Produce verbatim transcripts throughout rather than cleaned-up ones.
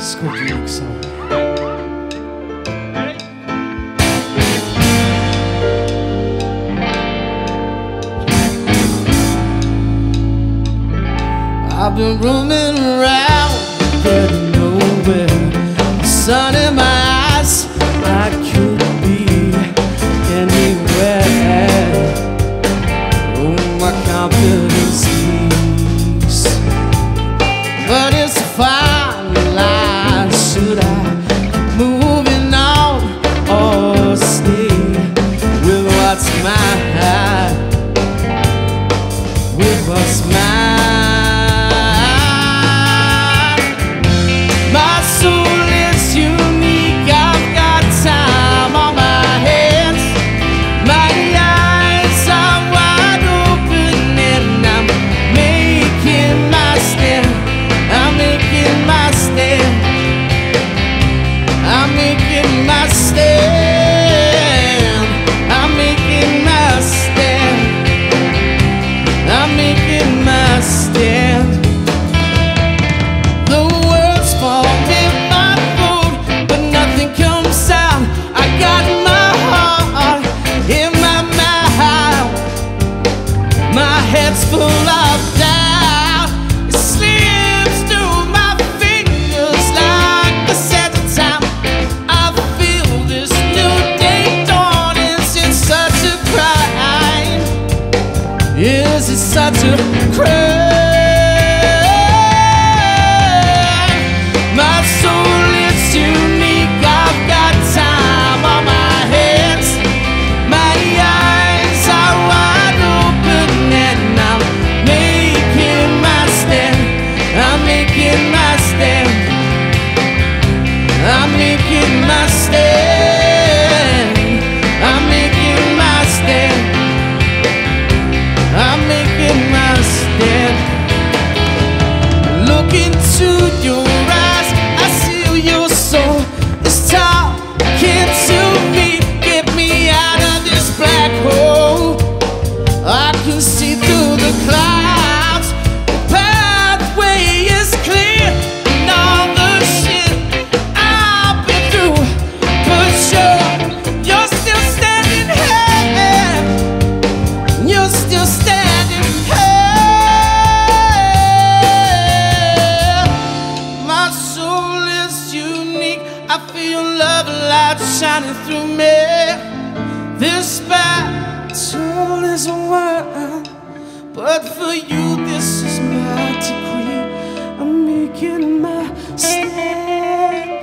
Let's go to the next song. I've been roaming around, heading nowhere. Sun in my eyes, I could be anywhere. Oh, my confidence leaves, but it's a fine line. Should I keep moving on or stay with what's mine? With what's mine? Such a crime. My soul is unique. I've got time on my hands. My eyes are wide open, and I'm making my stand. I'm making my stand. I'm making my stand. I'm making my stand. I'm making shining through me. This battle is a wine, but for you this is my degree. I'm making my stand.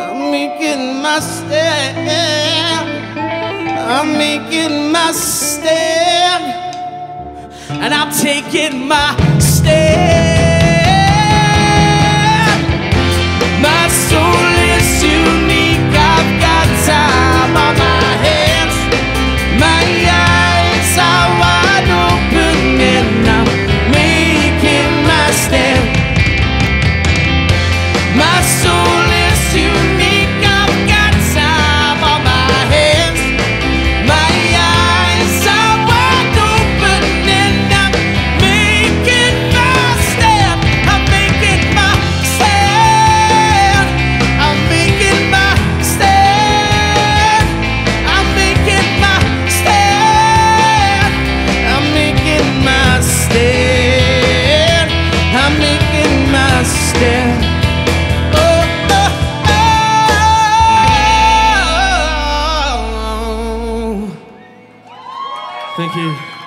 I'm making my stand. I'm making my stand. And I'm taking my stand. My soul is you. Time on my hands, my eyes are wide open, and I'm making my stand. My soul is unique. I've got time on my hands, my eyes are wide open, and I'm making my stand. I'm making my stand. I'm making my stand. Thank you.